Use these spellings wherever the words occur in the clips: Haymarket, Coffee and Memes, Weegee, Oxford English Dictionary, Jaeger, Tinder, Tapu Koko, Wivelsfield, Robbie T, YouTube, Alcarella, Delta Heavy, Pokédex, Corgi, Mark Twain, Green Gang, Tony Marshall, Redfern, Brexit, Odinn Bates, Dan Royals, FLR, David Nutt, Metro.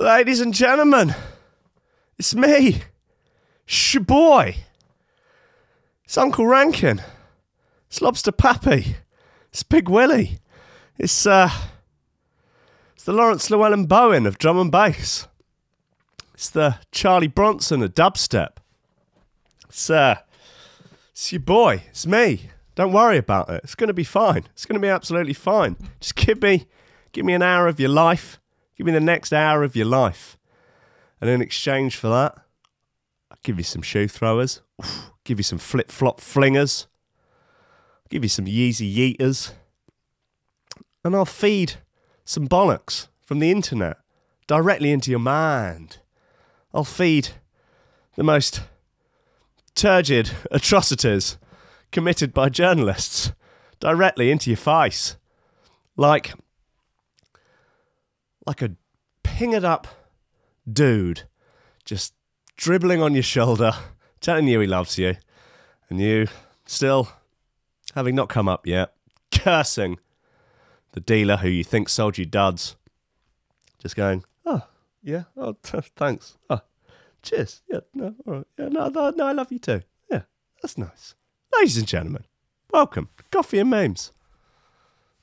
Ladies and gentlemen, it's me, Shaboy. It's Uncle Rankin. It's Lobster Pappy. It's Big Willie. It's the Lawrence Llewellyn Bowen of drum and bass. It's the Charlie Bronson of dubstep. It's your boy. It's me. Don't worry about it. It's going to be fine. It's going to be absolutely fine. Just give me an hour of your life. Give me the next hour of your life. And in exchange for that, I'll give you some shoe throwers. Oof, give you some flip-flop flingers. I'll give you some Yeezy yeeters. And I'll feed some bollocks from the internet directly into your mind. I'll feed the most turgid atrocities committed by journalists directly into your face. Like a pingered up dude just dribbling on your shoulder, telling you he loves you, and you still, having not come up yet, cursing the dealer who you think sold you duds, just going, oh, yeah, oh, thanks, oh, cheers, yeah, no, all right, yeah, no, I love you too, yeah, that's nice. Ladies and gentlemen, welcome to Coffee and Memes.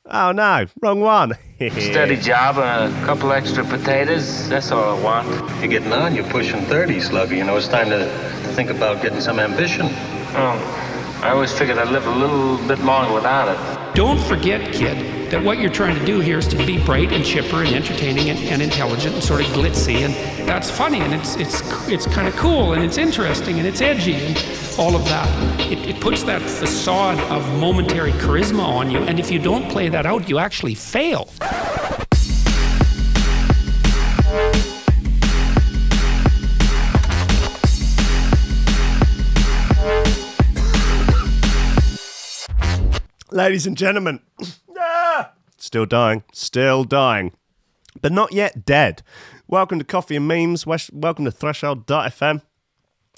Oh no, wrong one. Steady job and a couple extra potatoes, that's all I want. You're getting on, you're pushing 30, Sluggy. You know, it's time to think about getting some ambition. Oh, I always figured I'd live a little bit longer without it. Don't forget, kid, that what you're trying to do here is to be bright and chipper and entertaining and intelligent and sort of glitzy, and that's funny and it's kind of cool and it's interesting and it's edgy and all of that. It puts that facade of momentary charisma on you, and if you don't play that out, you actually fail. Ladies and gentlemen, still dying, but not yet dead. Welcome to Coffee and Memes, welcome to Threshold.fm.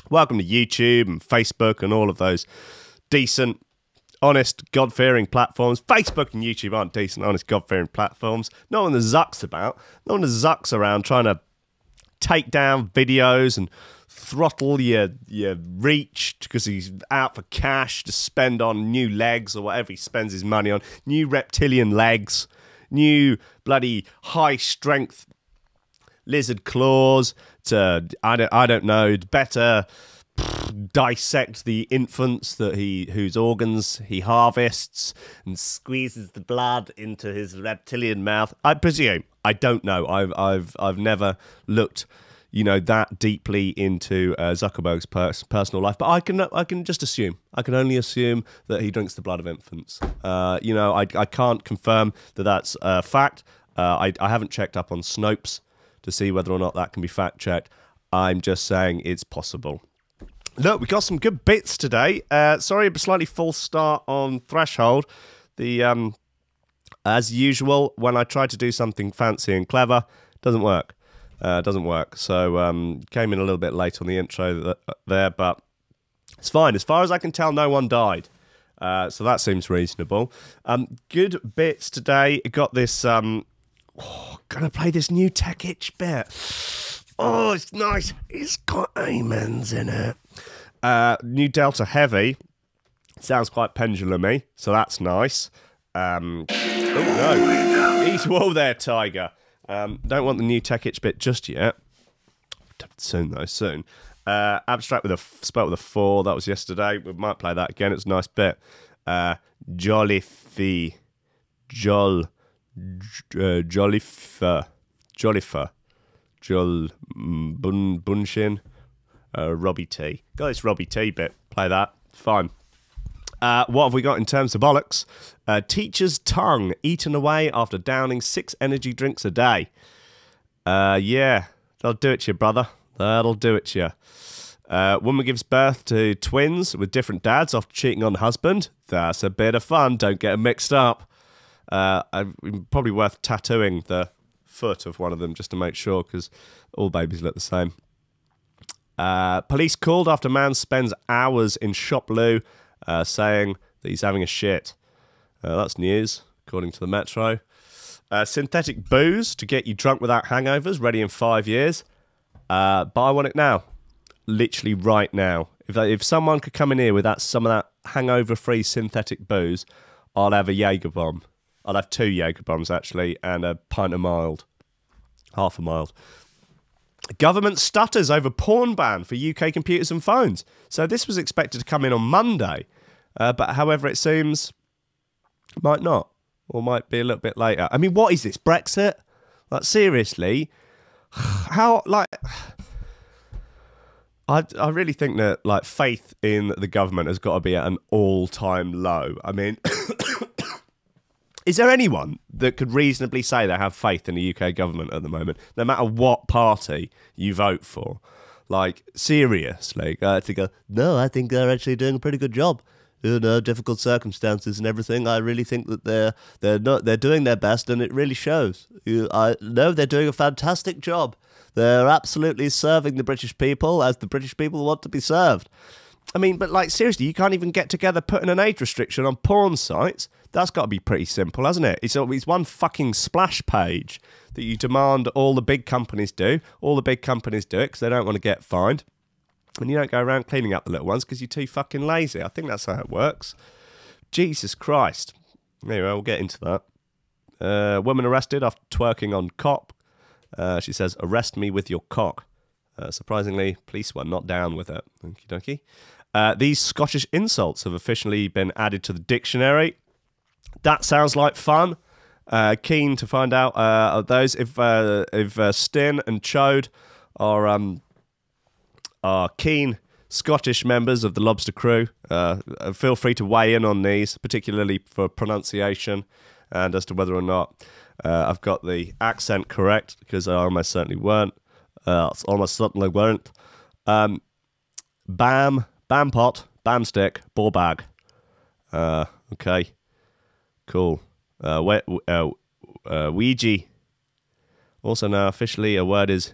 Welcome to YouTube and Facebook and all of those decent, honest, God-fearing platforms. Facebook and YouTube aren't decent, honest, God-fearing platforms. No one that zucks about. No one that zucks around trying to take down videos and throttle your reach because he's out for cash to spend on new legs or whatever he spends his money on. New reptilian legs, new bloody high-strength lizard claws to, I don't know, better dissect the infants that whose organs he harvests and squeezes the blood into his reptilian mouth. I presume. I don't know. I've never looked, you know, that deeply into Zuckerberg's personal life, but I can just assume. I can only assume that he drinks the blood of infants. You know, I can't confirm that that's a fact. I haven't checked up on Snopes to see whether or not that can be fact-checked. I'm just saying it's possible. Look, we got some good bits today. Sorry, a slightly false start on Threshold. As usual, when I try to do something fancy and clever, doesn't work. So came in a little bit late on the intro there, but it's fine. As far as I can tell, no one died. So that seems reasonable. Good bits today. Got this... Oh, gonna play this new Tech Itch bit. Oh, it's nice. It's got amens in it. New Delta Heavy. Sounds quite Pendulum-y, so that's nice. Oh, no. Eat wall there, Tiger. Don't want the new Tech Itch bit just yet. Soon, though, soon. Abstract spelled with a 4. That was yesterday. We might play that again. It's a nice bit. Jolliffe. Jolliffe, Robbie T. Got this Robbie T bit. Play that. Fine. What have we got in terms of bollocks? Teacher's tongue eaten away after downing 6 energy drinks a day. Yeah, that'll do it to you, brother. That'll do it to you. Woman gives birth to twins with different dads after cheating on husband. That's a bit of fun. Don't get them mixed up. Probably worth tattooing the foot of one of them just to make sure, because all babies look the same. Police called after man spends hours in shop loo, saying that he's having a shit. That's news, according to the Metro. Synthetic booze to get you drunk without hangovers, ready in 5 years. Buy one it now. Literally right now. If someone could come in here with that, some of that hangover-free synthetic booze, I'll have a Jaeger bomb. I'll have 2 Jaeger bombs, actually, and a pint of mild. Half a mild. Government stutters over porn ban for UK computers and phones. So this was expected to come in on Monday, but however it seems, might not, or might be a little bit later. I mean, what is this, Brexit? Like, seriously, how, like... I really think that, like, faith in the government has got to be at an all-time low. I mean, is there anyone that could reasonably say they have faith in the UK government at the moment, no matter what party you vote for? Like, seriously, to go, no, I think they're actually doing a pretty good job. You know, difficult circumstances and everything. I really think that they're doing their best, and it really shows. I know they're doing a fantastic job. They're absolutely serving the British people as the British people want to be served. I mean, but like, seriously, you can't even get together putting an age restriction on porn sites. That's got to be pretty simple, hasn't it? It's one fucking splash page that you demand all the big companies do. All the big companies do it because they don't want to get fined. And you don't go around cleaning up the little ones because you're too fucking lazy. I think that's how it works. Jesus Christ. Anyway, we'll get into that. Woman arrested after twerking on cop. She says, arrest me with your cock. Surprisingly, police were not down with it. Okie dokie. These Scottish insults have officially been added to the dictionary. That sounds like fun. Keen to find out those. If Stin and Chode are keen Scottish members of the Lobster Crew, feel free to weigh in on these, particularly for pronunciation and as to whether or not I've got the accent correct, because I almost certainly weren't. Bam, bam pot, bam stick, ball bag. Okay, cool. Weegee. Also now officially a word is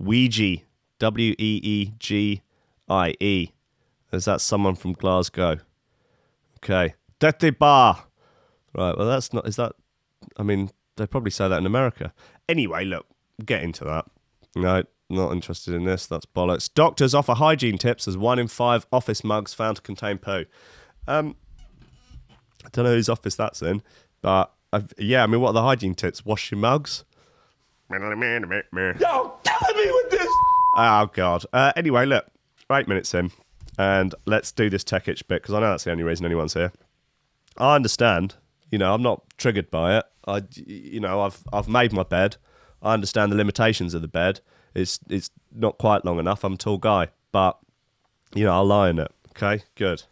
Weegee. W-E-E-G-I-E. Is that someone from Glasgow? Okay. Dirty bar. Right, well that's not... Is that... I mean... They probably say that in America. Anyway, look, get into that. No, not interested in this. That's bollocks. Doctors offer hygiene tips as 1 in 5 office mugs found to contain poo. I don't know whose office that's in, but yeah, I mean, what are the hygiene tips? Wash your mugs. Yo, killing me with this. Oh God. Anyway, look, 8 minutes in, and let's do this tech itch bit because I know that's the only reason anyone's here. I understand. You know, I'm not triggered by it. You know, I've made my bed. I understand the limitations of the bed. It's not quite long enough. I'm a tall guy, but you know, I'll lie in it. Okay, good.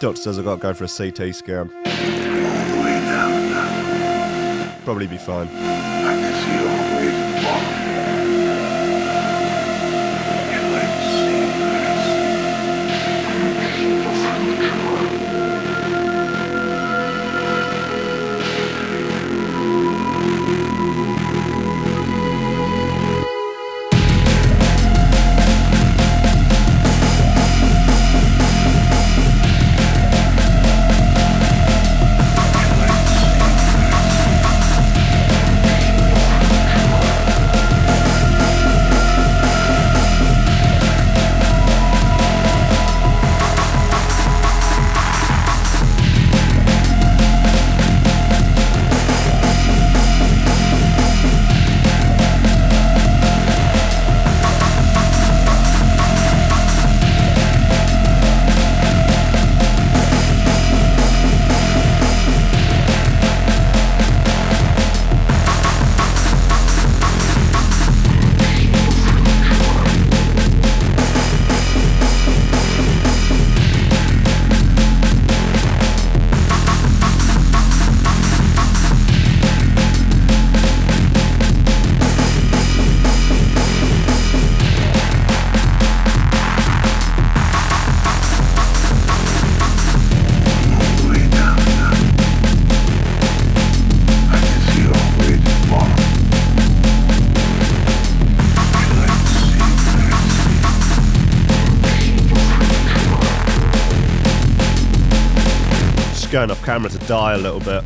Doctor says I've got to go for a CT scan. Probably be fine. just going off camera to die a little bit.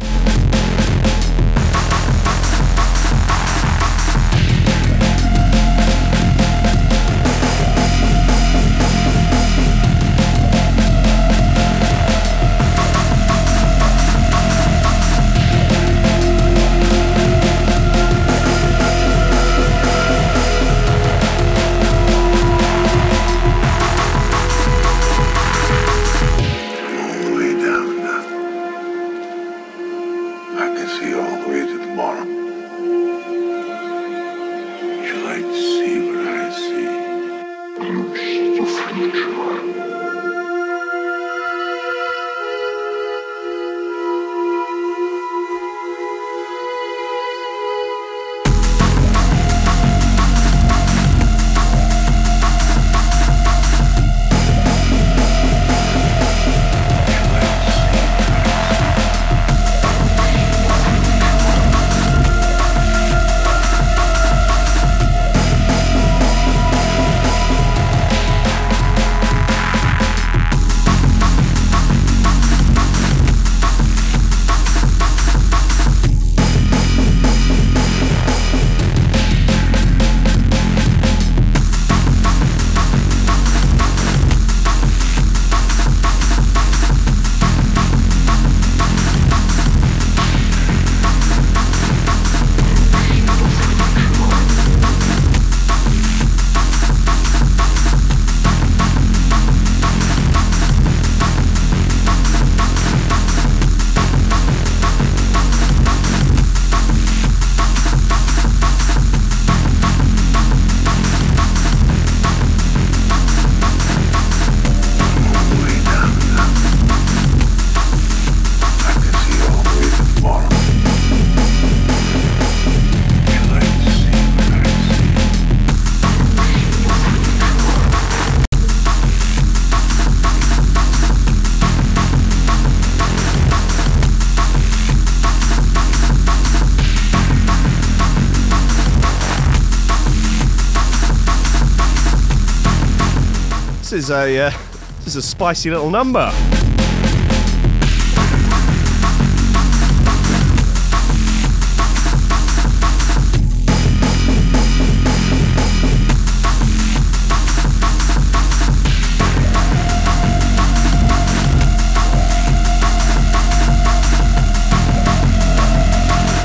This is a spicy little number.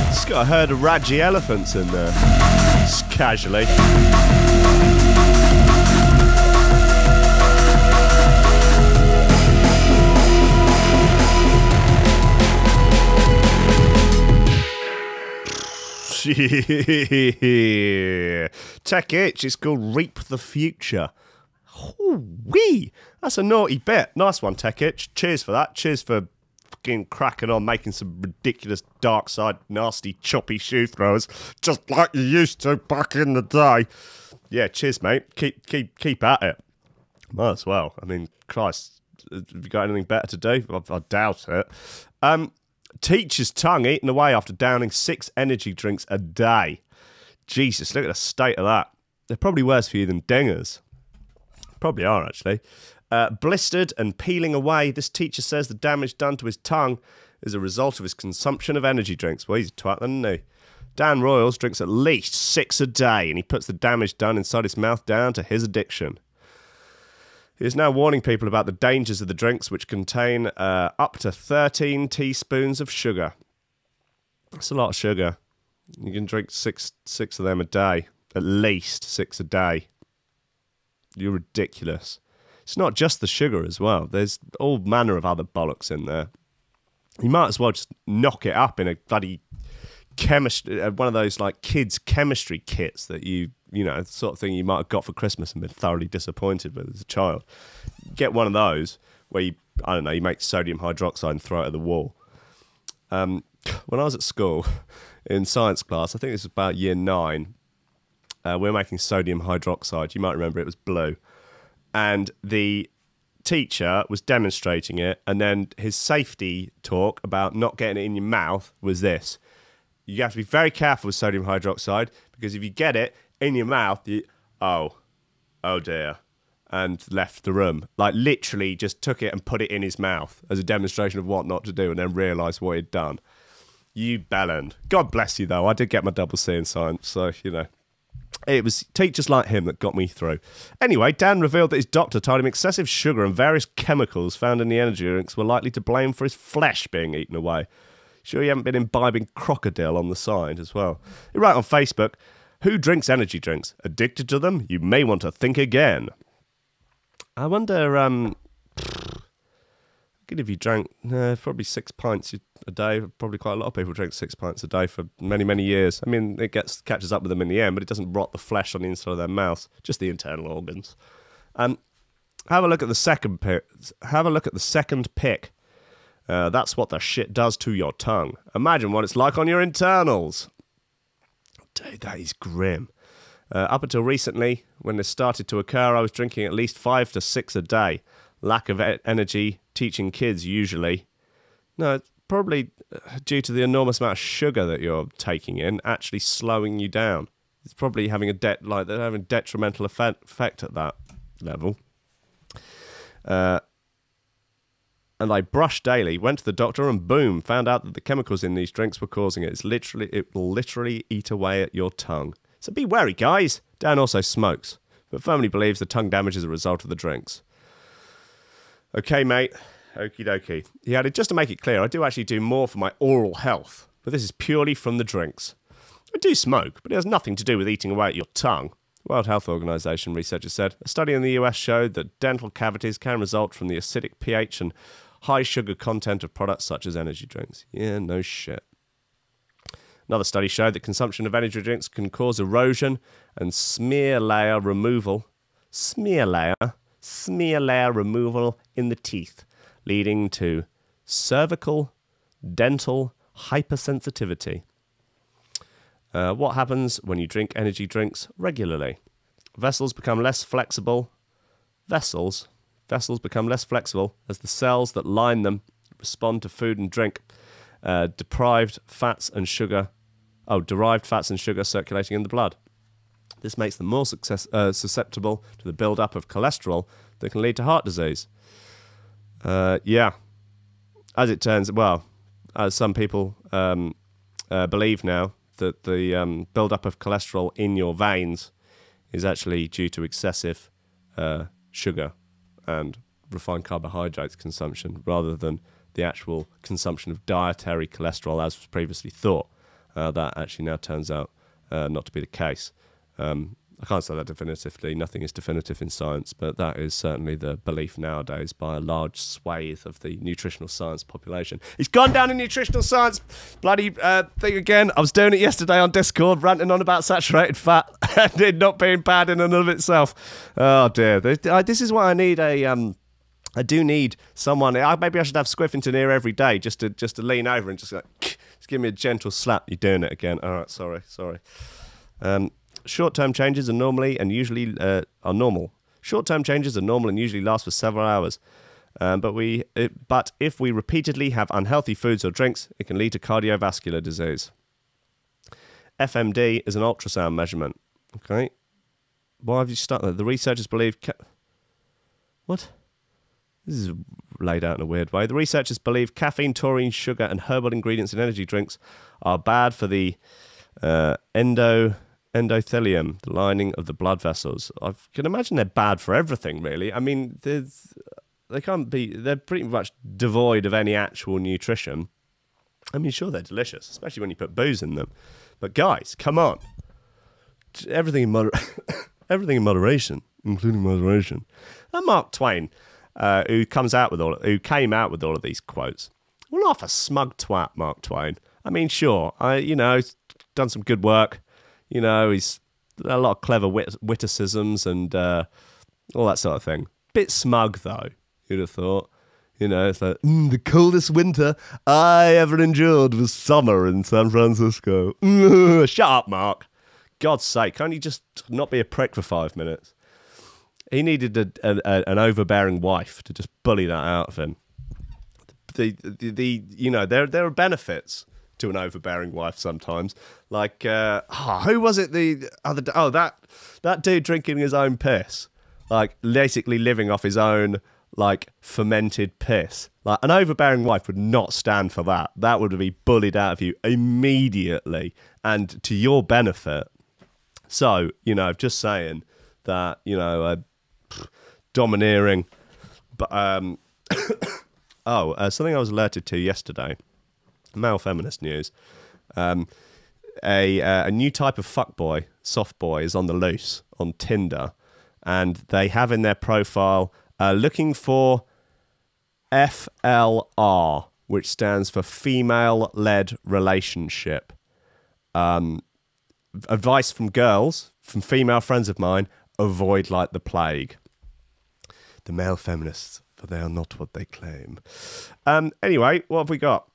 It's got a herd of Raji elephants in there. Just casually. Tech Itch, it's called Reap the Future. Wee! That's a naughty bit. Nice one, Tech Itch. Cheers for that. Cheers for fucking cracking on, making some ridiculous dark side, nasty, choppy shoe throwers, just like you used to back in the day. Yeah, cheers, mate. Keep at it. Might as well. I mean, Christ, have you got anything better to do? I doubt it. Teacher's tongue eaten away after downing 6 energy drinks a day. Jesus, look at the state of that. They're probably worse for you than dingers. Probably are, actually. Blistered and peeling away, this teacher says the damage done to his tongue is a result of his consumption of energy drinks. Well, he's a twat, then, isn't he? Dan Royals drinks at least 6 a day, and he puts the damage done inside his mouth down to his addiction. He is now warning people about the dangers of the drinks, which contain up to 13 teaspoons of sugar. That's a lot of sugar. You can drink six of them a day. At least 6 a day. You're ridiculous. It's not just the sugar as well. There's all manner of other bollocks in there. You might as well just knock it up in a bloody chemistry, one of those like kids' chemistry kits that you know, the sort of thing you might have got for Christmas and been thoroughly disappointed with as a child. Get one of those where you, I don't know, you make sodium hydroxide and throw it at the wall. When I was at school in science class, I think this was about year 9, we were making sodium hydroxide. You might remember it was blue. And the teacher was demonstrating it, and then his safety talk about not getting it in your mouth was this. You have to be very careful with sodium hydroxide because if you get it in your mouth, you, oh dear, and left the room. Like, literally just took it and put it in his mouth as a demonstration of what not to do, and then realised what he'd done. You bellend. God bless you, though. I did get my double C in science, so, you know. It was teachers like him that got me through. Anyway, Dan revealed that his doctor told him excessive sugar and various chemicals found in the energy drinks were likely to blame for his flesh being eaten away. Sure you haven't been imbibing crocodile on the side as well. He wrote on Facebook, "Who drinks energy drinks? Addicted to them? You may want to think again." I wonder, if you drank probably 6 pints a day, probably quite a lot of people drink 6 pints a day for many, many years. I mean, it catches up with them in the end, but it doesn't rot the flesh on the inside of their mouths, just the internal organs. Have a look at the second pick. That's what the shit does to your tongue. Imagine what it's like on your internals. Dude, that is grim. Up until recently, when this started to occur, I was drinking at least 5 to 6 a day. Lack of energy, teaching kids usually. No, it's probably due to the enormous amount of sugar that you're taking in actually slowing you down. It's probably having a detrimental effect at that level. And I brushed daily, went to the doctor, and boom, found out that the chemicals in these drinks were causing it. It will literally eat away at your tongue. So be wary, guys. Dan also smokes, but firmly believes the tongue damage is a result of the drinks. Okay, mate. Okie dokie. He added, "Just to make it clear, I do actually do more for my oral health, but this is purely from the drinks. I do smoke, but it has nothing to do with eating away at your tongue." World Health Organization researchers said, "A study in the US showed that dental cavities can result from the acidic pH and high sugar content of products such as energy drinks." Yeah, no shit. Another study showed that consumption of energy drinks can cause erosion and smear layer removal in the teeth, leading to cervical dental hypersensitivity. What happens when you drink energy drinks regularly? Vessels become less flexible. Vessels become less flexible as the cells that line them respond to food and drink. Derived fats and sugar circulating in the blood. This makes them more susceptible to the build-up of cholesterol that can lead to heart disease. Yeah. As it turns, well, as some people believe now, that the build-up of cholesterol in your veins is actually due to excessive sugar and refined carbohydrates consumption, rather than the actual consumption of dietary cholesterol, as was previously thought. That actually now turns out not to be the case. I can't say that definitively. Nothing is definitive in science, but that is certainly the belief nowadays by a large swathe of the nutritional science population. It's gone down in nutritional science. Bloody thing again. I was doing it yesterday on Discord, ranting on about saturated fat and it not being bad in and of itself. Oh, dear. This is why I need a... I do need someone. Maybe I should have Squiffington here every day just to lean over and just like, just give me a gentle slap. You're doing it again. All right, sorry. Short-term changes are normal. Short-term changes are normal and usually last for several hours. But if we repeatedly have unhealthy foods or drinks, it can lead to cardiovascular disease. FMD is an ultrasound measurement. Okay, why have you stuck that? The researchers believe. What? This is laid out in a weird way. The researchers believe caffeine, taurine, sugar, and herbal ingredients in energy drinks are bad for the endothelium, the lining of the blood vessels. I can imagine they're bad for everything, really. I mean, they're pretty much devoid of any actual nutrition. I mean, sure, they're delicious, especially when you put booze in them. But guys, come on. Everything in moderation, including moderation. And Mark Twain... who came out with all of these quotes. Well, off a smug twat, Mark Twain. I mean, sure, he's done some good work. You know, he's a lot of clever witticisms and all that sort of thing. Bit smug, though, you'd have thought. You know, it's like, the coldest winter I ever endured was summer in San Francisco. Shut up, Mark. God's sake, can't you just not be a prick for 5 minutes? He needed an overbearing wife to just bully that out of him. There are benefits to an overbearing wife sometimes. Like who was it the other day? Oh, that dude drinking his own piss. like basically living off his own like fermented piss. Like an overbearing wife would not stand for that. That would be bullied out of you immediately and to your benefit. So, you know, just saying that, you know, domineering, but something I was alerted to yesterday, male feminist news, a new type of fuckboy, softboy, is on the loose on Tinder, and they have in their profile looking for FLR, which stands for female-led relationship. Advice from girls, from female friends of mine, avoid like the plague. The male feminists, for they are not what they claim. Anyway, what have we got?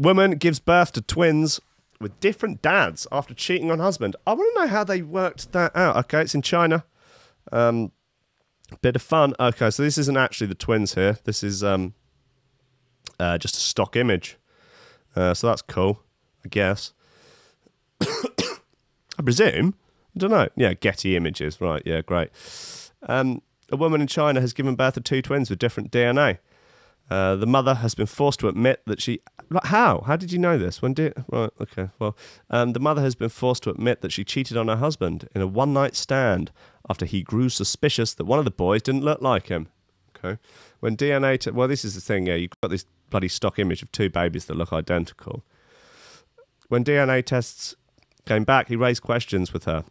Woman gives birth to twins with different dads after cheating on husband. I want to know how they worked that out. Okay, it's in China. Bit of fun. Okay, so this isn't actually the twins here. This is just a stock image. So that's cool, I guess. I presume. I don't know. Yeah, Getty Images. Right, yeah, great. A woman in China has given birth to two twins with different DNA. The mother has been forced to admit that she... How? How did you know this? When did... Right, okay, well... the mother has been forced to admit that she cheated on her husband in a one-night stand after he grew suspicious that one of the boys didn't look like him. Okay. When DNA... Well, this is the thing, yeah. You've got this bloody stock image of two babies that look identical. When DNA tests came back, he raised questions with her,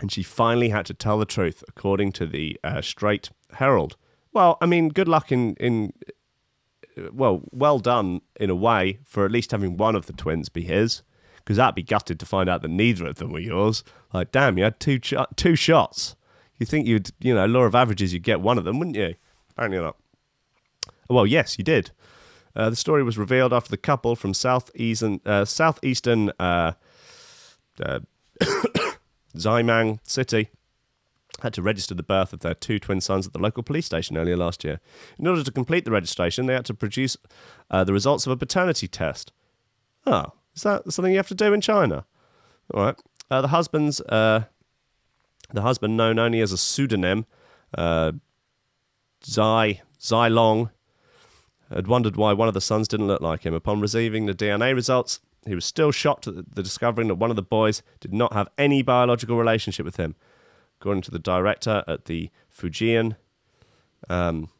and she finally had to tell the truth, according to the Straight Herald. Well, I mean, good luck in well done, in a way, for at least having one of the twins be his, because that'd be gutted to find out that neither of them were yours. Like, damn, you had two shots. You think you'd, you know, law of averages, you'd get one of them, wouldn't you? Apparently not. Well, yes, you did. The story was revealed after the couple from southeastern Ximang city had to register the birth of their two twin sons at the local police station earlier last year. In order to complete the registration, they had to produce the results of a paternity test. Oh, is that something you have to do in China? All right. The husband, known only as a pseudonym, Zai Long, had wondered why one of the sons didn't look like him. Upon receiving the DNA results, he was still shocked at the discovering that one of the boys did not have any biological relationship with him. According to the director at the Fujian Zhangtai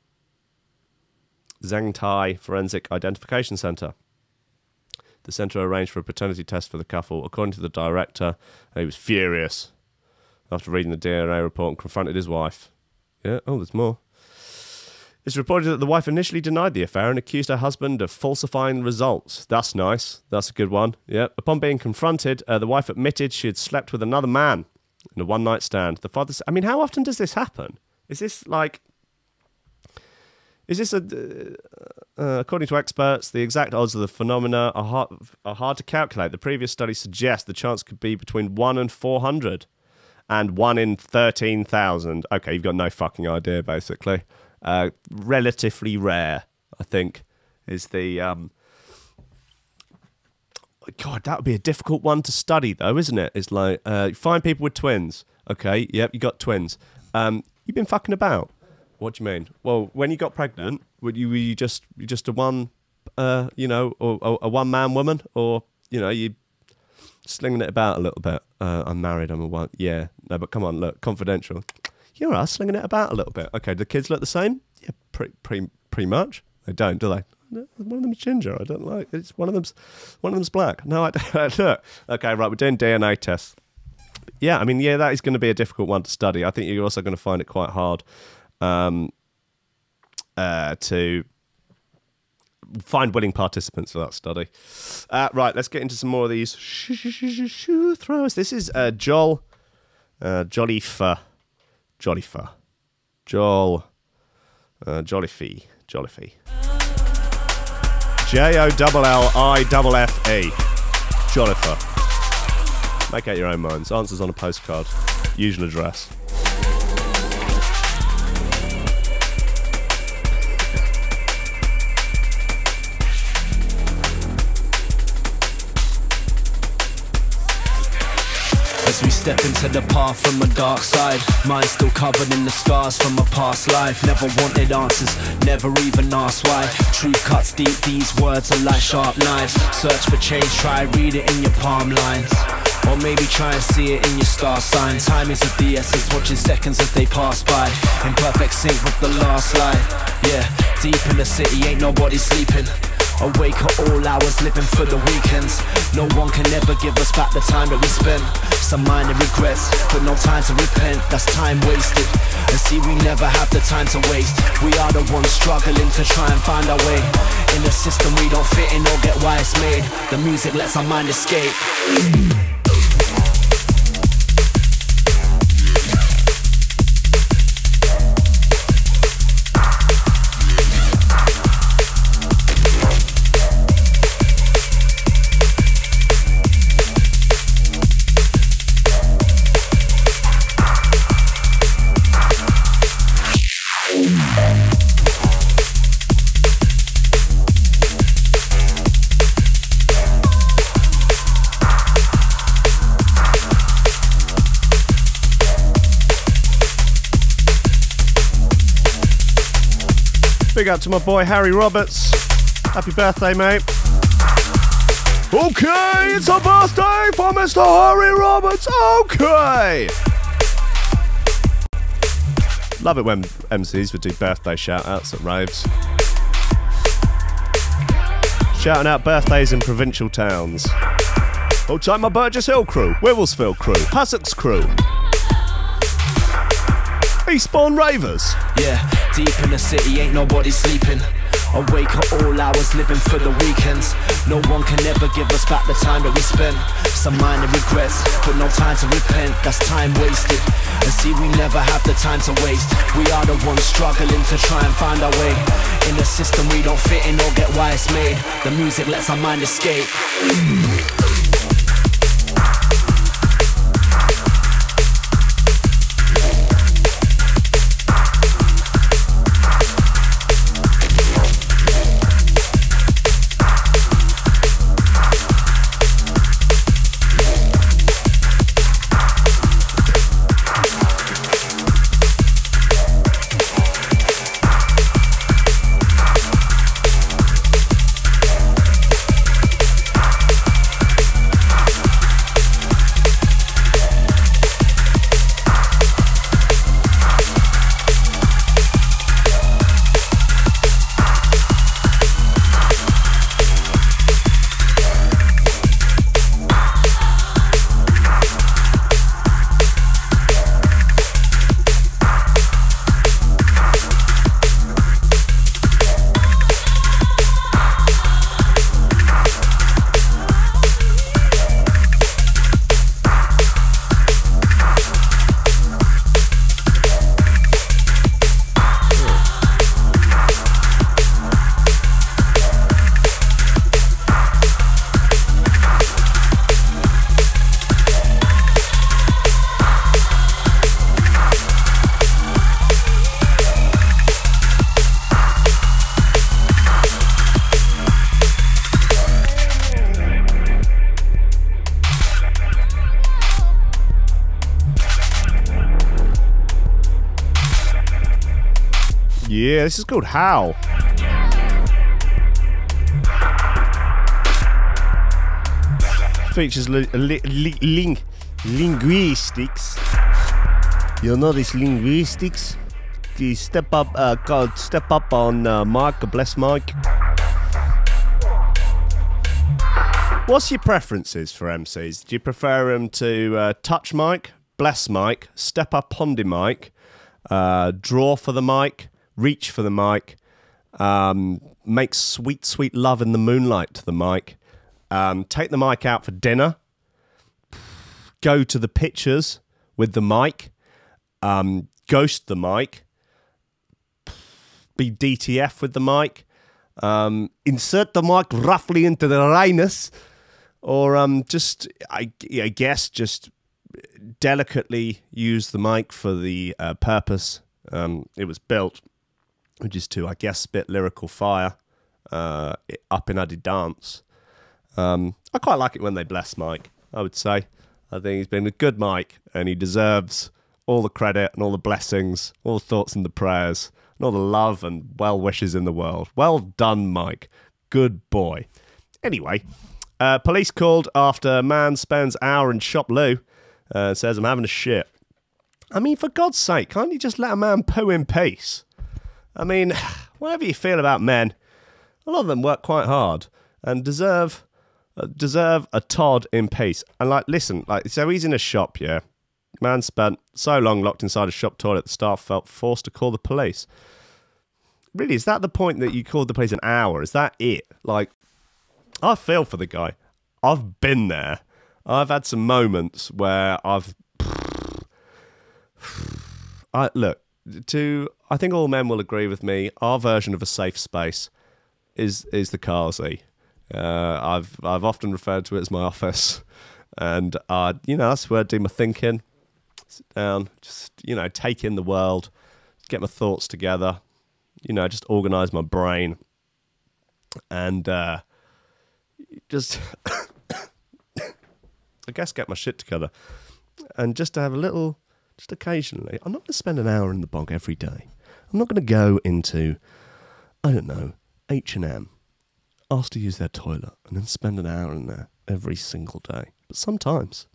Forensic Identification Center, the center arranged for a paternity test for the couple. According to the director, he was furious after reading the DNA report and confronted his wife. Yeah, oh, there's more. It's reported that the wife initially denied the affair and accused her husband of falsifying results. That's nice. That's a good one. Yeah. Upon being confronted, the wife admitted she had slept with another man in a one-night stand. The father said, I mean, how often does this happen? Is this like... Is this a... according to experts, the exact odds of the phenomena are hard to calculate. The previous study suggests the chance could be between 1 and 400 and 1 in 13,000. Okay, you've got no fucking idea, basically. Relatively rare, I think, is the... God, that would be a difficult one to study, though, isn't it? It's like, you find people with twins. Okay, yep, you got twins. You've been fucking about. What do you mean? Well, when you got pregnant, were you just a one, you know, or a one-man woman? Or, you know, you slinging it about a little bit. I'm married, I'm a one. Yeah, no, but come on, look, confidential. You're us slinging it about a little bit. Okay, do the kids look the same? Yeah, pretty much. They don't, do they? One of them's ginger. I don't like. It's one of them's black. No, I don't. Look. Okay, right. We're doing DNA tests. Yeah, I mean, yeah, that is going to be a difficult one to study. I think you're also going to find it quite hard to find willing participants for that study. Right. Let's get into some more of these shoe throws. This is Jolliffe. Jolliffe. Jolliffe. Make out your own minds. Answers on a postcard. Usual address. It's We step into the path from the dark side. Mind still covered in the scars from a past life. Never wanted answers, never even asked why. Truth cuts deep, these words are like sharp knives. Search for change, try read it in your palm lines. Or maybe try and see it in your star sign. Time is of the essence, watching seconds as they pass by. In perfect sync with the last light. Yeah, deep in the city, ain't nobody sleeping. Awake at all hours, living for the weekends. No one can ever give us back the time that we spent. Some minor regrets, but no time to repent. That's time wasted. And see, we never have the time to waste. We are the ones struggling to try and find our way. In the system we don't fit in or get why it's made. The music lets our mind escape. Big up to my boy Harry Roberts. Happy birthday, mate. Okay, it's a birthday for Mr. Harry Roberts. Okay. Love it when MCs would do birthday shout-outs at raves. Shouting out birthdays in provincial towns. All time my Burgess Hill crew, Wivelsfield crew, Hassocks crew. Eastbourne ravers. Yeah. Deep in the city, ain't nobody sleeping. Awake at all hours, living for the weekends. No one can ever give us back the time that we spent. Some minor regrets, but no time to repent. That's time wasted. And see, we never have the time to waste. We are the ones struggling to try and find our way. In the system we don't fit in or get why it's made. The music lets our mind escape. Yeah, this is called How. Features linguistics. You know this linguistics? The step up, called step up on Mark, bless Mark. What's your preferences for MCs? Do you prefer them to touch mic, bless mic, step up on the mic, draw for the mic, reach for the mic, make sweet, sweet love in the moonlight to the mic, take the mic out for dinner, go to the pictures with the mic, ghost the mic, be DTF with the mic, insert the mic roughly into the rhinus, or just, I guess, just delicately use the mic for the purpose it was built, which is to, I guess, spit lyrical fire up in a dance. I quite like it when they bless Mike, I would say. I think he's been a good Mike, and he deserves all the credit and all the blessings, all the thoughts and the prayers, and all the love and well wishes in the world. Well done, Mike. Good boy. Anyway, police called after man spends hour in shop loo and says, I'm having a shit. I mean, for God's sake, can't you just let a man poo in peace? I mean, whatever you feel about men, a lot of them work quite hard and deserve a Todd in peace. And, like, listen, like, so he's in a shop, yeah? Man spent so long locked inside a shop toilet, the staff felt forced to call the police. Really, is that the point that you called the police an hour? Is that it? Like, I feel for the guy. I've been there. I've had some moments where I've... I think all men will agree with me, our version of a safe space is the car seat. I've often referred to it as my office, and you know, that's where I do my thinking. Sit down, just, you know, take in the world, get my thoughts together, you know, just organise my brain, and just I guess get my shit together, and just to have a little. Just occasionally. I'm not going to spend an hour in the bog every day. I'm not going to go into, I don't know, H&M, ask to use their toilet, and then spend an hour in there every single day. But sometimes,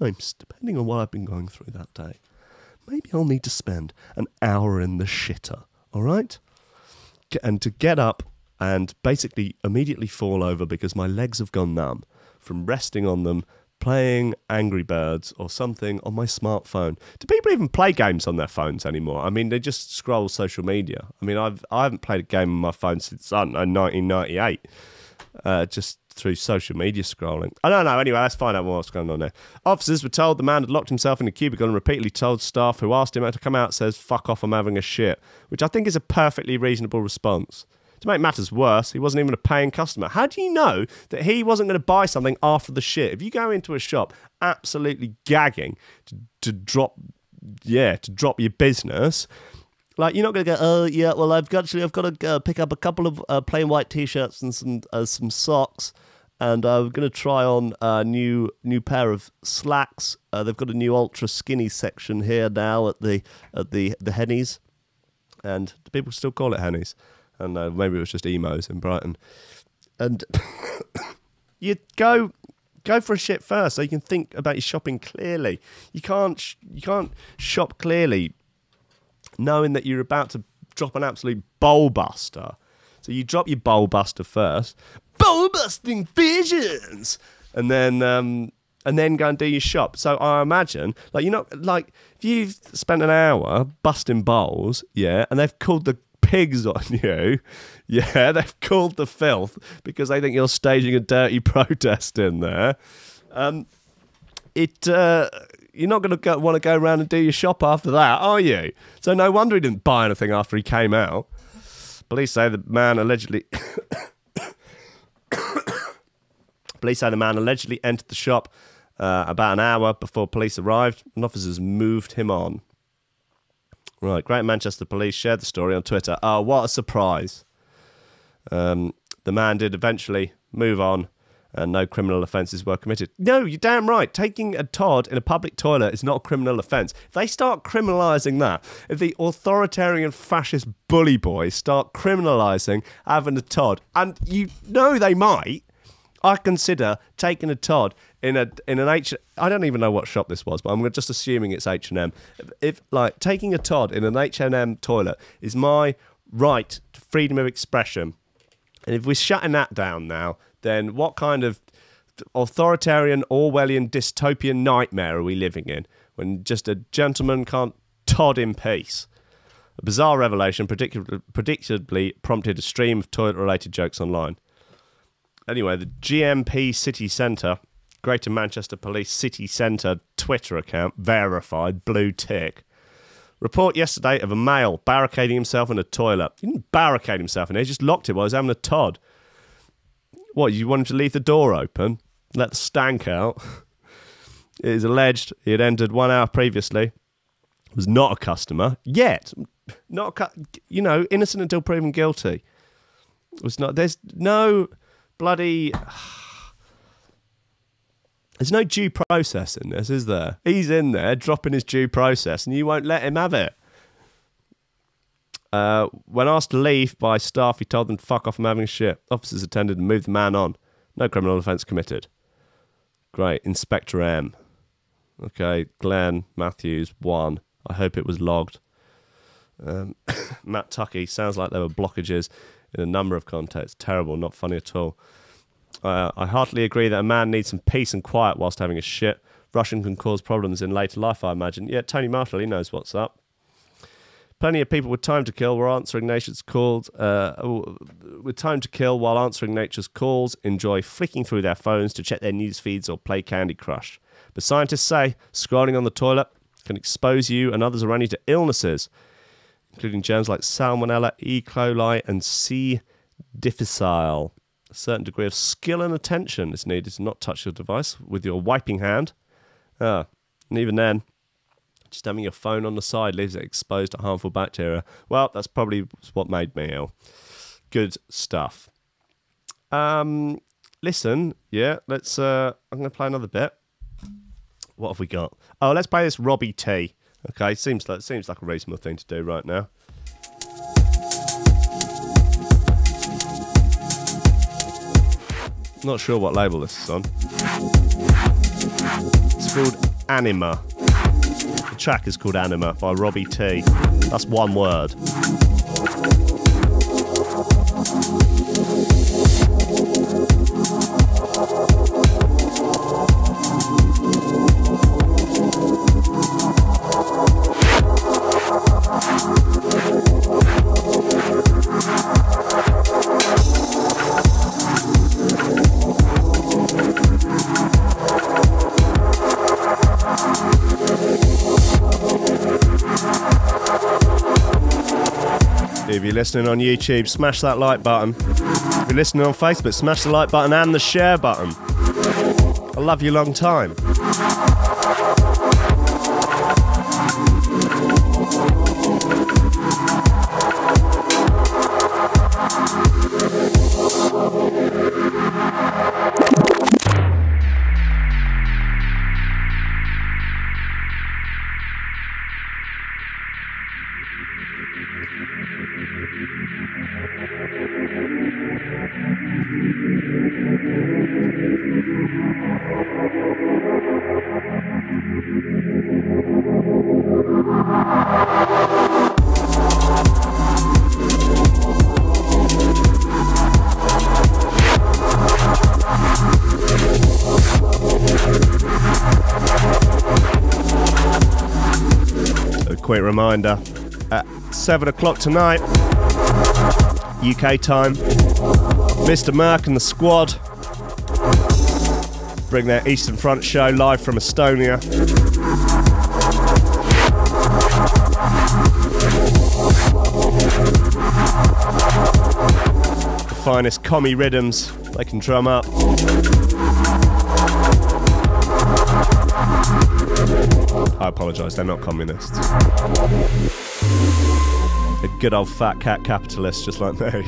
depending on what I've been going through that day, maybe I'll need to spend an hour in the shitter, all right? And to get up and basically immediately fall over because my legs have gone numb from resting on them, playing Angry Birds or something on my smartphone. Do people even play games on their phones anymore? I mean, they just scroll social media. I mean, I haven't played a game on my phone since, I don't know, 1998, just through social media scrolling. I don't know. Anyway, let's find out what's going on there. Officers were told the man had locked himself in a cubicle and repeatedly told staff who asked him to come out, says, fuck off, I'm having a shit, which I think is a perfectly reasonable response. To make matters worse, he wasn't even a paying customer. How do you know that he wasn't going to buy something after the shit? If you go into a shop absolutely gagging to drop your business, like, you're not going to go, oh, yeah, well, I've got to pick up a couple of plain white T-shirts and some socks, and I'm going to try on a new pair of slacks. They've got a new ultra skinny section here now at the Henneys, and do people still call it Henneys? I don't know, maybe it was just emos in Brighton. And you go for a shit first so you can think about your shopping clearly. You can't shop clearly knowing that you're about to drop an absolute bowl buster. So you drop your bowl buster first, bowl busting visions, and then go and do your shop. So I imagine, like, you're not, like, if you've spent an hour busting bowls, yeah, and they've called the pigs on you, yeah, they've called the filth because they think you're staging a dirty protest in there. You're not going to want to go around and do your shop after that, are you? So no wonder he didn't buy anything after he came out. Police say the man allegedly entered the shop about an hour before police arrived, and officers moved him on. Right, Greater Manchester Police shared the story on Twitter. Oh, what a surprise. The man did eventually move on, and no criminal offences were committed. No, you're damn right. Taking a Todd in a public toilet is not a criminal offence. If they start criminalising that, if the authoritarian fascist bully boys start criminalising having a Todd, and you know they might, I consider taking a Todd in an H... I don't even know what shop this was, but I'm just assuming it's H&M. If, like, taking a Todd in an H&M toilet is my right to freedom of expression, and if we're shutting that down now, then what kind of authoritarian, Orwellian, dystopian nightmare are we living in when just a gentleman can't Todd in peace? A bizarre revelation predictably prompted a stream of toilet-related jokes online. Anyway, the GMP City Centre, Greater Manchester Police City Centre Twitter account, verified, blue tick. Report yesterday of a male barricading himself in a toilet. He didn't barricade himself in there, he just locked it while he was having a Todd. What, you want him to leave the door open? Let the stank out? It is alleged he had entered 1 hour previously, was not a customer, yet. Not a you know, innocent until proven guilty. There's no bloody There's no due process in this, is there? He's in there dropping his due process and you won't let him have it. When asked to leave by staff, he told them to fuck off, I'm having a shit. Officers attended and moved the man on. No criminal offence committed. Great. Inspector M. Okay. Glenn Matthews, 1. I hope it was logged. Matt Tuckey. Sounds like there were blockages in a number of contexts. Terrible. Not funny at all. I heartily agree that a man needs some peace and quiet whilst having a shit. Rushing can cause problems in later life, I imagine. Yeah, Tony Marshall, he knows what's up. Plenty of people with time to kill were answering nature's calls. Enjoy flicking through their phones to check their news feeds or play Candy Crush. But scientists say scrolling on the toilet can expose you and others around you to illnesses, including germs like Salmonella, E. coli, and C. difficile. A certain degree of skill and attention is needed to not touch your device with your wiping hand. And even then, just having your phone on the side leaves it exposed to harmful bacteria. Well, that's probably what made me ill. Good stuff. Listen, yeah, let's... I'm going to play another bit. What have we got? Oh, let's play this Robbie T. Okay, seems like a reasonable thing to do right now. Not sure what label this is on. It's called Anima. The track is called Anima by Robbie T. That's one word. If you're listening on YouTube, smash that like button. If you're listening on Facebook, smash the like button and the share button. I love you long time. Quick reminder, at 7 o'clock tonight, UK time, Mr. Merck and the squad bring their Eastern Front show live from Estonia. The finest commie rhythms they can drum up. I apologise, they're not communists. A good old fat cat capitalist just like me.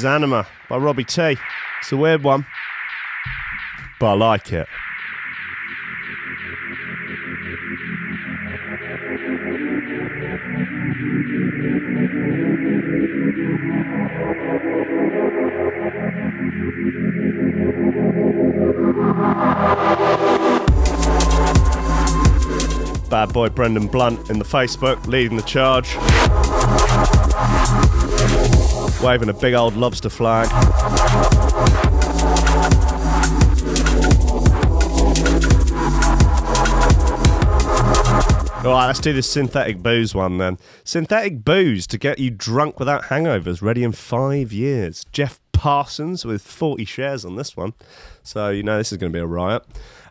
is Anima by Robbie T. It's a weird one, but I like it. Bad boy Brendan Blunt in the Facebook, leading the charge. Waving a big old lobster flag. Alright, let's do this synthetic booze one then. Synthetic booze to get you drunk without hangovers, ready in 5 years. Jeff Parsons with 40 shares on this one. So, you know, this is going to be a riot.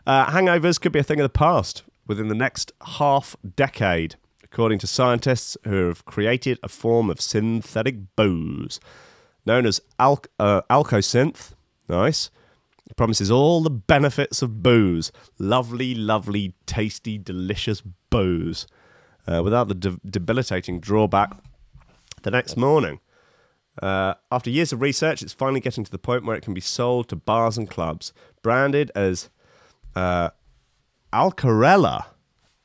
Hangovers could be a thing of the past within the next half decade, according to scientists who have created a form of synthetic booze known as AlcoSynth. Nice. It promises all the benefits of booze. Lovely, lovely, tasty, delicious booze without the debilitating drawback the next morning. After years of research, it's finally getting to the point where it can be sold to bars and clubs, branded as Alcarella.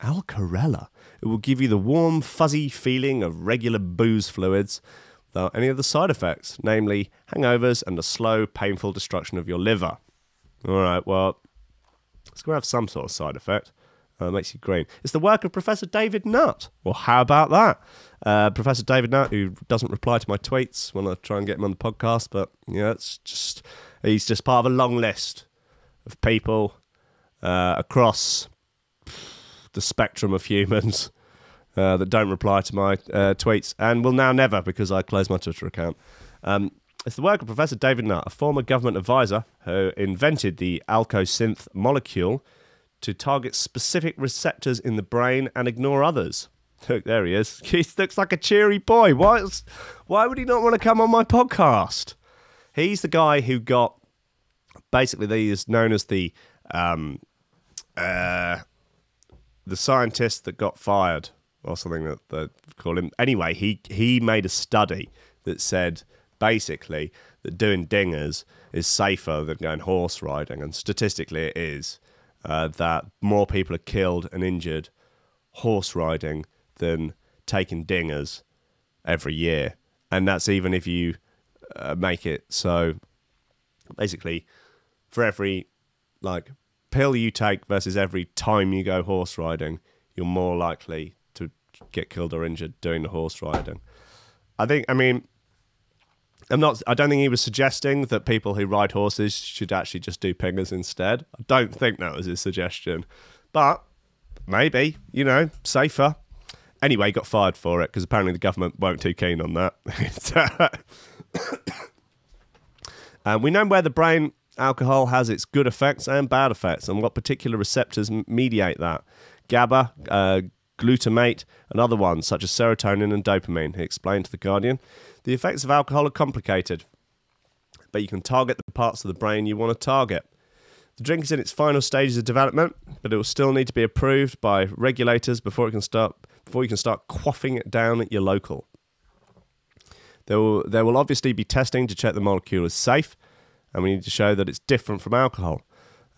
Alcarella. It will give you the warm, fuzzy feeling of regular booze fluids without any of the side effects, namely hangovers and the slow, painful destruction of your liver. Alright, well, it's going to have some sort of side effect. Makes you green. It's the work of Professor David Nutt. Well, how about that? Professor David Nutt, who doesn't reply to my tweets when I try and get him on the podcast, but, you know, it's just, he's just part of a long list of people across the spectrum of humans that don't reply to my tweets and will now never, because I closed my Twitter account. It's the work of Professor David Nutt, a former government advisor who invented the AlcoSynth molecule to target specific receptors in the brain and ignore others. Look, there he is. He looks like a cheery boy. Why would he not want to come on my podcast? He's the guy who got, basically, he is known as the scientist that got fired, or something that they call him. Anyway, he made a study that said, basically, that doing dingers is safer than going horse riding, and statistically it is, that more people are killed and injured horse riding than taking dingers every year. And that's even if you make it so, basically, for every, like, pill you take versus every time you go horse riding, you're more likely to get killed or injured doing the horse riding. I don't think he was suggesting that people who ride horses should actually just do pingers instead. I don't think that was his suggestion, but maybe, you know, safer. Anyway, he got fired for it because apparently the government weren't too keen on that. We know where the brain alcohol has its good effects and bad effects, and what particular receptors mediate that. GABA, glutamate, and other ones such as serotonin and dopamine, he explained to The Guardian. The effects of alcohol are complicated, but you can target the parts of the brain you want to target. The drink is in its final stages of development, but it will still need to be approved by regulators before it can start quaffing it down at your local. There will obviously be testing to check the molecule is safe, and we need to show that it's different from alcohol.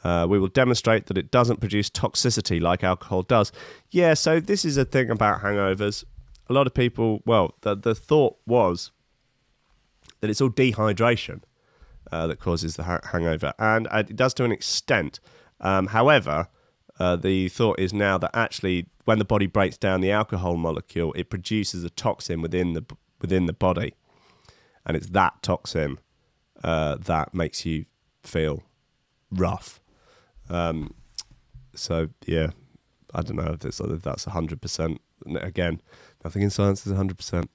We will demonstrate that it doesn't produce toxicity like alcohol does. Yeah, so this is a thing about hangovers. A lot of people, well, the thought was that it's all dehydration that causes the hangover, and it does to an extent. However, the thought is now that actually when the body breaks down the alcohol molecule, it produces a toxin within the body, and it's that toxin that makes you feel rough. So yeah, I don't know if that's 100%. Again, nothing in science is 100%.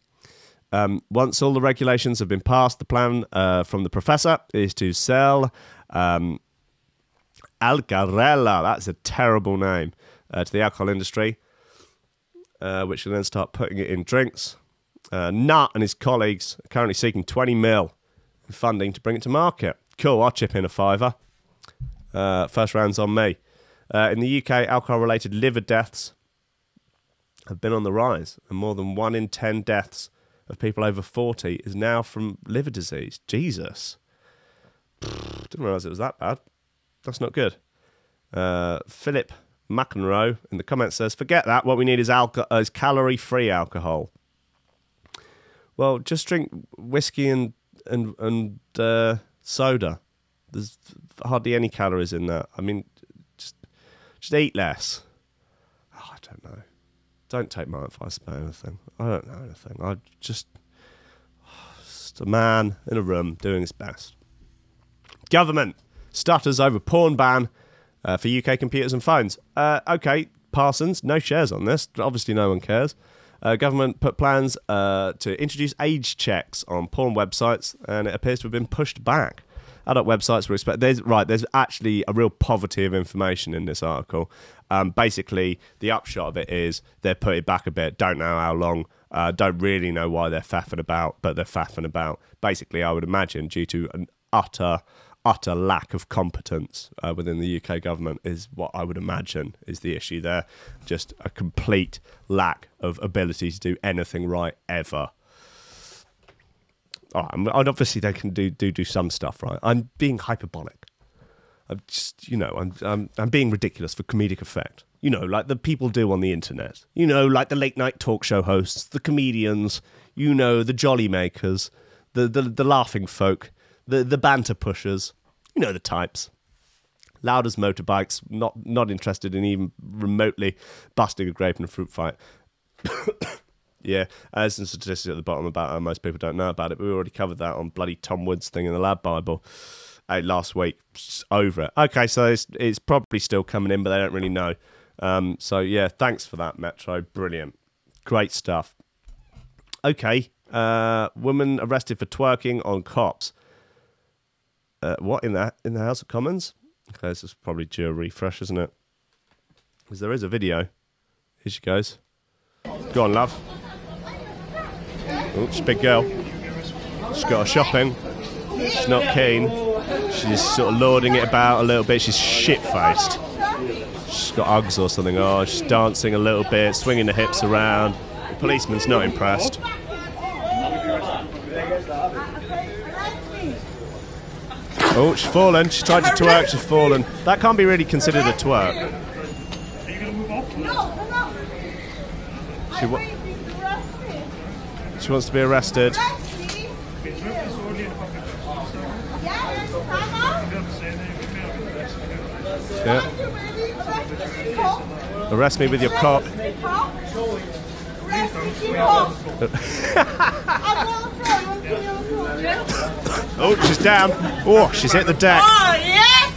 Once all the regulations have been passed, the plan from the professor is to sell Alcarella, that's a terrible name, to the alcohol industry, which will then start putting it in drinks. Nutt and his colleagues are currently seeking 20 mil funding to bring it to market. Cool, I'll chip in a fiver. First round's on me. In the UK, alcohol-related liver deaths have been on the rise, and more than 1 in 10 deaths of people over 40 is now from liver disease. Jesus. Pfft, didn't realise it was that bad. That's not good. Philip McEnroe in the comments says, forget that. What we need is calorie-free alcohol. Well, just drink whiskey and soda. There's hardly any calories in that. I mean, just eat less. Oh, I don't know. Don't take my advice about anything. I don't know anything. I'm just a man in a room doing his best. Government stutters over porn ban for UK computers and phones. Okay, Parsons, no shares on this. Obviously no one cares. Government put plans to introduce age checks on porn websites, and it appears to have been pushed back. Adult websites were expected. There's actually a real poverty of information in this article. Basically, the upshot of it is they're putting back a bit. Don't know how long. Don't really know why they're faffing about, but they're faffing about. Basically, I would imagine due to an utter lack of competence within the UK government is what I would imagine is the issue there. Just a complete lack of ability to do anything right ever. All right, obviously they can do some stuff, right? I'm being hyperbolic. I'm just, you know, I'm being ridiculous for comedic effect. You know, like the people do on the internet. You know, like the late night talk show hosts, the comedians. You know, the jolly makers, the laughing folk, the banter pushers. You know the types. Loud as motorbikes, not interested in even remotely busting a grape in a fruit fight. Yeah, there's some statistics at the bottom about how most people don't know about it, but we already covered that on bloody Tom Wood's thing in the Lab Bible last week. Just over it. Okay, so it's probably still coming in, but they don't really know. So, yeah, thanks for that, Metro. Brilliant. Great stuff. Okay, woman arrested for twerking on cops. What, in the House of Commons? Okay, this is probably due a refresh, isn't it? Because there is a video. Here she goes. Go on, love. Oops, big girl. She's got her shopping. She's not keen. She's sort of lording it about a little bit. She's shit-faced. She's got Uggs or something. Oh, she's dancing a little bit, swinging the hips around. The policeman's not impressed. Oh, she's fallen. She's tried to twerk. She's fallen. That can't be really considered a twerk. Are you going to move off? No, no. She wants to be arrested. Yeah. Arrest me with your cop. Oh, she's down. Oh, she's hit the deck. Oh, yes,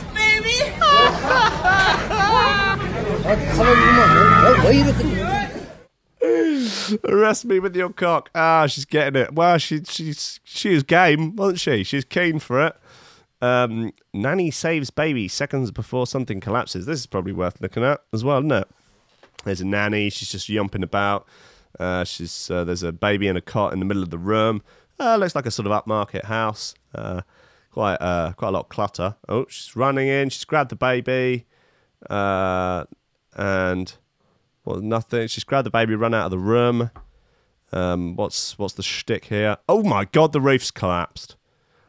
baby. Arrest me with your cock. Ah, she's getting it. Well, she was game, wasn't she? She's keen for it. Nanny saves baby seconds before something collapses. This is probably worth looking at as well, isn't it? There's a nanny. She's just yumping about. There's a baby in a cot in the middle of the room. Looks like a sort of upmarket house. Quite a lot of clutter. Oh, she's running in. She's grabbed the baby. Well, nothing. She's grabbed the baby, run out of the room. What's the shtick here? Oh my God, the roof's collapsed.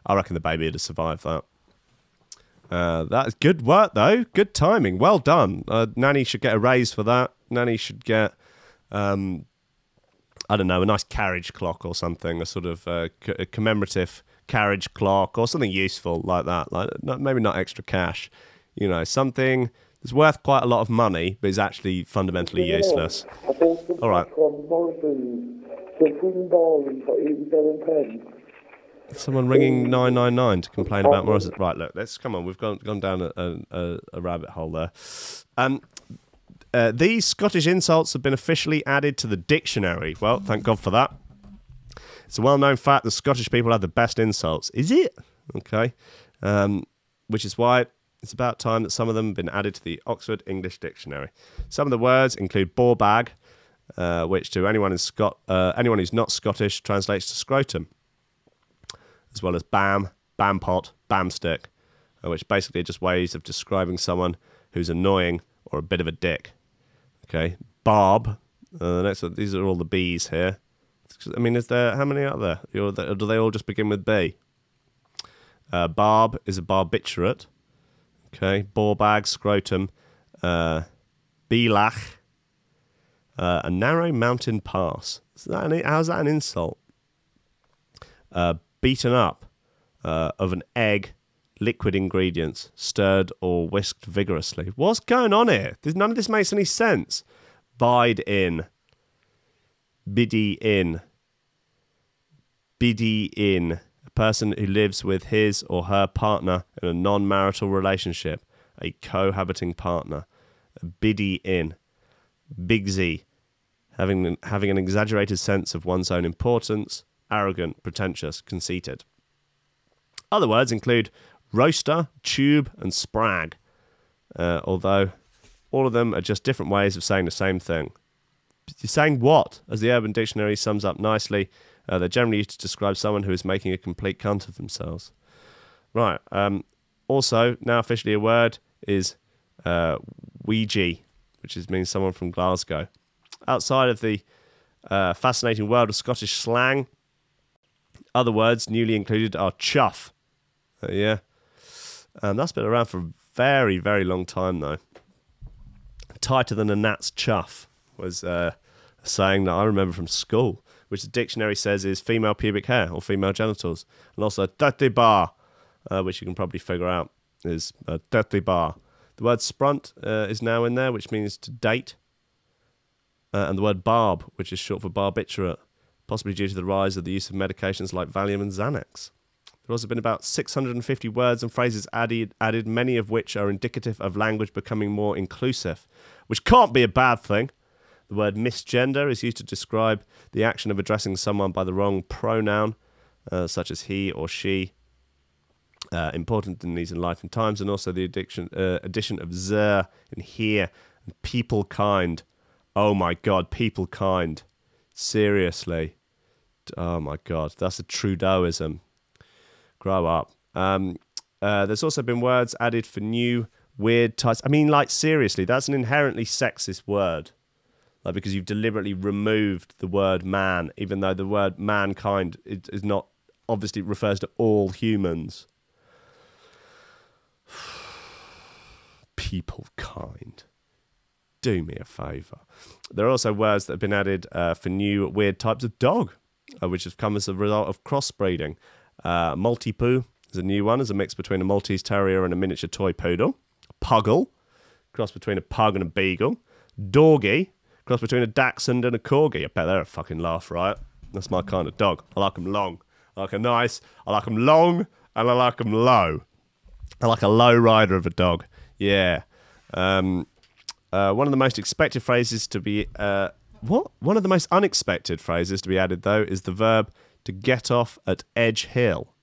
I reckon the baby would have survived that. That is good work though. Good timing. Well done. Nanny should get a raise for that. Nanny should get, I don't know, a nice carriage clock or something, a sort of a commemorative carriage clock or something useful like that. Like not, maybe not extra cash, you know, something that's worth quite a lot of money but is actually fundamentally useless. All right. Someone ringing 999 to complain about Morrison. Right, look, let's come on. We've gone down a rabbit hole there. These Scottish insults have been officially added to the dictionary. Well, thank God for that. It's a well-known fact that Scottish people have the best insults. Is it? Okay. Which is why it's about time that some of them have been added to the Oxford English Dictionary. Some of the words include bore bag, which to anyone who's not Scottish translates to scrotum, as well as bam, bam pot, bam stick, which basically are just ways of describing someone who's annoying or a bit of a dick. Okay, barb. Next one, these are all the B's here. I mean, is there, how many are there? Or do they all just begin with B? Barb is a barbiturate. Okay, borbag, scrotum, belach, a narrow mountain pass. Is that how's that an insult? Beaten up of an egg, liquid ingredients, stirred or whisked vigorously. What's going on here? None of this makes any sense. Bide in. Biddy in. Biddy in. A person who lives with his or her partner in a non-marital relationship. A cohabiting partner. Biddy in. Bigsy. Having an exaggerated sense of one's own importance. Arrogant, pretentious, conceited. Other words include roaster, tube, and sprag. Although all of them are just different ways of saying the same thing. You're saying what? As the Urban Dictionary sums up nicely, they're generally used to describe someone who is making a complete cunt of themselves. Right. Also, now officially a word is Weegee, which means someone from Glasgow. Outside of the fascinating world of Scottish slang, other words newly included are chuff. Yeah. That's been around for a very, very long time, though. Tighter than a gnat's chuff was a saying that I remember from school, which the dictionary says is female pubic hair or female genitals. And also dirty bar, which you can probably figure out is a dirty bar. The word sprunt is now in there, which means to date. And the word barb, which is short for barbiturate, possibly due to the rise of the use of medications like Valium and Xanax. There has also been about 650 words and phrases added, many of which are indicative of language becoming more inclusive, which can't be a bad thing. The word misgender is used to describe the action of addressing someone by the wrong pronoun, such as he or she, important in these enlightened times, and also the addition of zer and here and people kind. Oh my God, people kind. Seriously. Oh my God, that's a Trudeauism. Grow up. There's also been words added for new weird types. I mean, like, seriously, that's an inherently sexist word, like, because you've deliberately removed the word man, even though the word mankind is not obviously refers to all humans. People kind. Do me a favour. There are also words that have been added for new weird types of dog, which have come as a result of crossbreeding. Multi-poo is a new one, is a mix between a Maltese Terrier and a miniature toy poodle. Puggle, cross between a pug and a beagle. Dorgy, cross between a dachshund and a corgi. I bet they're a fucking laugh, right? That's my kind of dog. I like them long. I like them nice. I like them long, and I like them low. I like a low rider of a dog. Yeah. One of the most expected phrases to be... what? One of the most unexpected phrases to be added, though, is the verb... to get off at Edge Hill.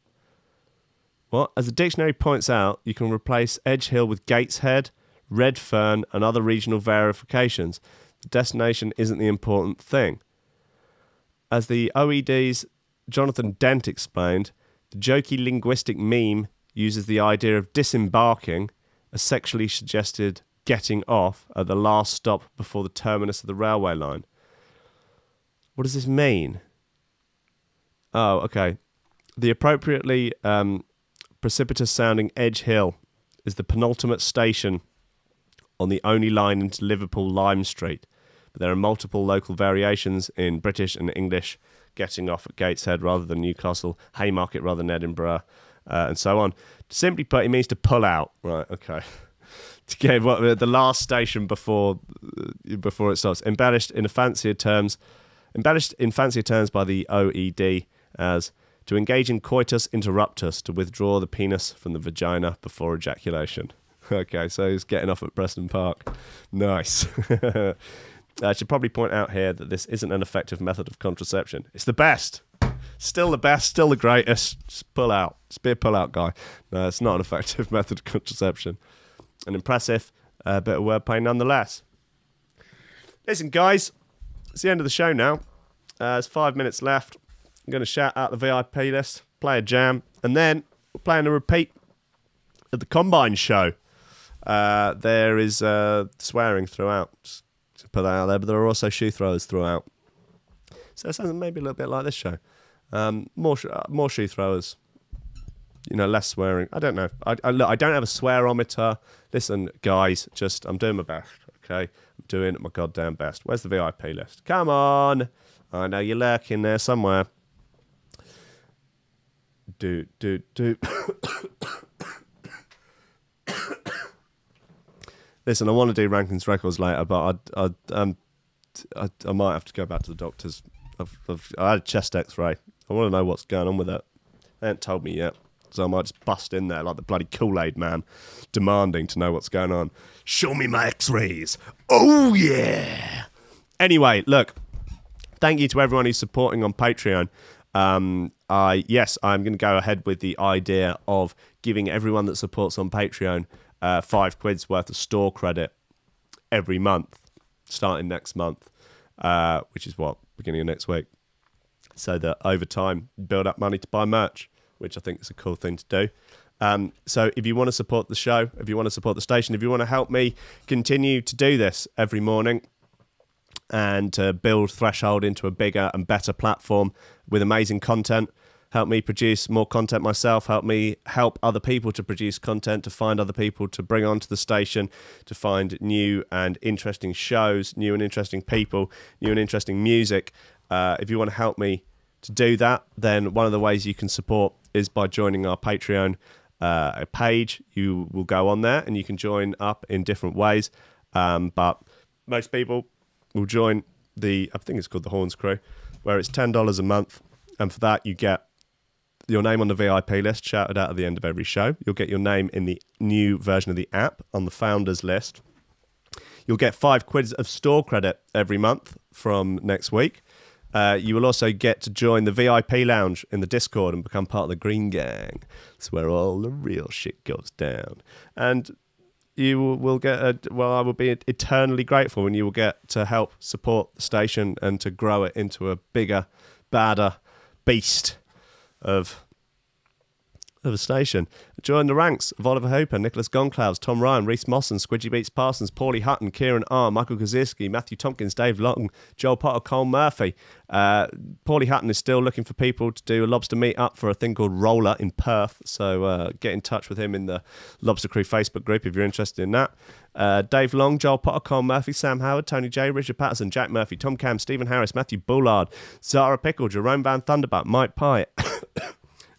Well, as the dictionary points out, you can replace Edge Hill with Gateshead, Redfern, and other regional verifications. The destination isn't the important thing. As the OED's Jonathan Dent explained, the jokey linguistic meme uses the idea of disembarking, a sexually suggested getting off at the last stop before the terminus of the railway line. What does this mean? Oh, okay. The appropriately precipitous-sounding Edge Hill is the penultimate station on the only line into Liverpool Lime Street. But there are multiple local variations in British and English, getting off at Gateshead rather than Newcastle, Haymarket rather than Edinburgh, and so on. Simply put, it means to pull out. Right, okay. To get the last station before it stops. Embellished in fancier terms by the OED, as to engage in coitus interruptus, to withdraw the penis from the vagina before ejaculation. Okay, so he's getting off at Preston Park. Nice. I should probably point out here that this isn't an effective method of contraception. It's the best. Still the best, still the greatest. Just pull out. Just be a pull-out guy. No, it's not an effective method of contraception. An impressive bit of wordplay nonetheless. Listen, guys, it's the end of the show now. There's 5 minutes left. I'm going to shout out the VIP list, play a jam, and then we're playing a repeat of the Combine show. There is swearing throughout. Just put that out there, but there are also shoe throwers throughout. So it sounds maybe a little bit like this show. More shoe throwers. You know, less swearing. I don't know. Look, I don't have a swearometer. Listen, guys, just I'm doing my best, okay? I'm doing my goddamn best. Where's the VIP list? Come on. I know you're lurking there somewhere. Listen, I want to do Rankin's Records later, but I might have to go back to the doctors. I had a chest x-ray. I want to know what's going on with it. They haven't told me yet, so I might just bust in there like the bloody Kool-Aid man, demanding to know what's going on. Show me my x-rays. Oh, yeah. Anyway, look, thank you to everyone who's supporting on Patreon. Yes, I'm going to go ahead with the idea of giving everyone that supports on Patreon £5 worth of store credit every month, starting next month, which is what, beginning of next week, so that over time, build up money to buy merch, which I think is a cool thing to do. So if you want to support the show, if you want to support the station, if you want to help me continue to do this every morning, and to build Threshold into a bigger and better platform with amazing content, help me produce more content myself, help me help other people to produce content, to find other people to bring onto the station, to find new and interesting shows, new and interesting people, new and interesting music. If you want to help me to do that, then one of the ways you can support is by joining our Patreon page. You will go on there and you can join up in different ways, but most people... We'll join the, I think it's called the Horns Crew, where it's $10 a month. And for that, you get your name on the VIP list, shouted out at the end of every show. You'll get your name in the new version of the app on the founders list. You'll get £5 of store credit every month from next week. You will also get to join the VIP lounge in the Discord and become part of the Green Gang. It's where all the real shit goes down. And... you will get a, well, I will be eternally grateful, and you will get to help support the station and to grow it into a bigger, badder beast of a station. Join the ranks of Oliver Hooper, Nicholas Goncalves, Tom Ryan, Reese Mosson, Squidgy Beats Parsons, Paulie Hutton, Kieran R, Michael Kaczynski, Matthew Tompkins, Dave Long, Joel Potter, Cole Murphy. Paulie Hutton is still looking for people to do a lobster meet up for a thing called Roller in Perth, so get in touch with him in the Lobster Crew Facebook group if you're interested in that. Dave Long, Joel Potter, Cole Murphy, Sam Howard, Tony J, Richard Patterson, Jack Murphy, Tom Cam, Stephen Harris, Matthew Bullard, Zara Pickle, Jerome Van Thunderbutt, Mike Pye,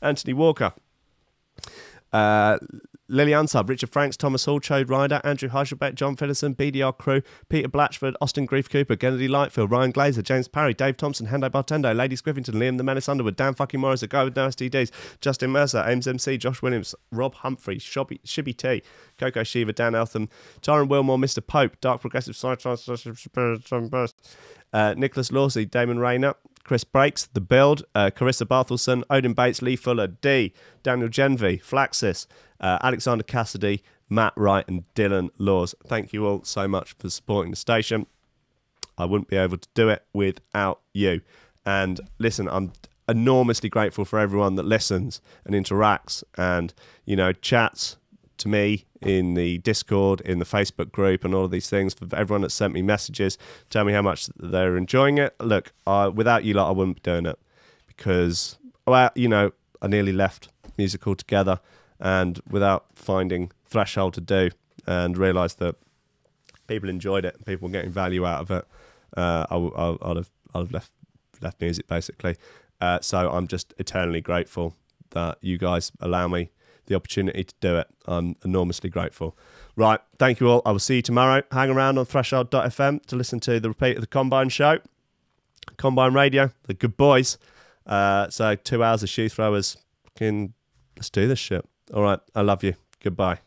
Anthony Walker, Lily Unsub, Richard Franks, Thomas Hall, Chode Ryder, Andrew Heishelbeck, John Fedderson, BDR Crew, Peter Blatchford, Austin Grief Cooper, Kennedy Lightfield, Ryan Glazer, James Parry, Dave Thompson, Hendo Bartendo, Lady Scrivington, Liam the Menace Underwood, Dan fucking Morris, A Guy With No STDs, Justin Mercer, Ames MC, Josh Williams, Rob Humphrey, Shibby T, Coco Shiva, Dan Eltham, Tyron Wilmore, Mr. Pope, Dark Progressive Psytrance, Nicholas Lawsey, Damon Rayner, Chris Breaks, The Build, Carissa Barthelson, Odin Bates, Lee Fuller, D, Daniel Genvy, Flaxis, Alexander Cassidy, Matt Wright, and Dylan Laws. Thank you all so much for supporting the station. I wouldn't be able to do it without you. And listen, I'm enormously grateful for everyone that listens and interacts and, you know, chats to me in the Discord, in the Facebook group, and all of these things. For everyone that sent me messages, tell me how much they're enjoying it. Look, without you lot, I wouldn't be doing it, because, well, you know, I nearly left music altogether, and without finding Threshold to do and realised that people enjoyed it, people were getting value out of it, I'd have left music, basically. So I'm just eternally grateful that you guys allow me the opportunity to do it. I'm enormously grateful. Right, thank you all. I will see you tomorrow. Hang around on Threshold.fm to listen to the repeat of the Combine show. Combine Radio, the good boys. So 2 hours of shoe throwers. Let's do this shit. All right, I love you. Goodbye.